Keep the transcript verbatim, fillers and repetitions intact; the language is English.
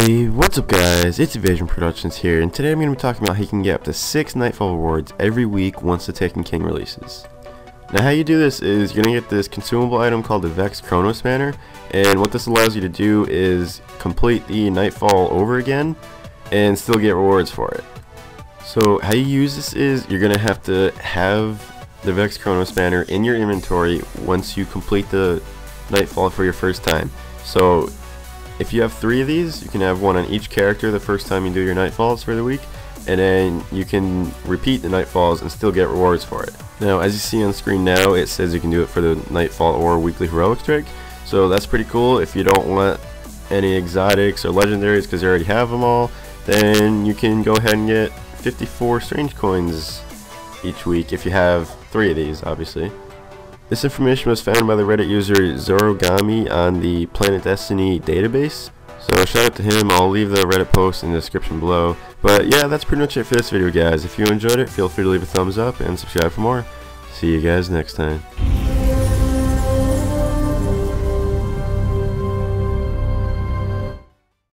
Hey, what's up guys, it's Evasion Productions here, and today I'm going to be talking about how you can get up to six Nightfall rewards every week once the Taken King releases. Now how you do this is you're going to get this consumable item called the Vex Chronospanner, and what this allows you to do is complete the Nightfall over again and still get rewards for it. So how you use this is you're going to have to have the Vex Chronospanner in your inventory once you complete the Nightfall for your first time. So if you have three of these, you can have one on each character the first time you do your Nightfalls for the week, and then you can repeat the Nightfalls and still get rewards for it. Now, as you see on screen now, it says you can do it for the Nightfall or Weekly Heroics trick, so that's pretty cool. If you don't want any Exotics or Legendaries because you already have them all, then you can go ahead and get fifty-four Strange Coins each week if you have three of these, obviously. This information was found by the Reddit user Zorogami on the Planet Destiny database, so shout out to him. I'll leave the Reddit post in the description below. But yeah, that's pretty much it for this video guys. If you enjoyed it, feel free to leave a thumbs up and subscribe for more. See you guys next time.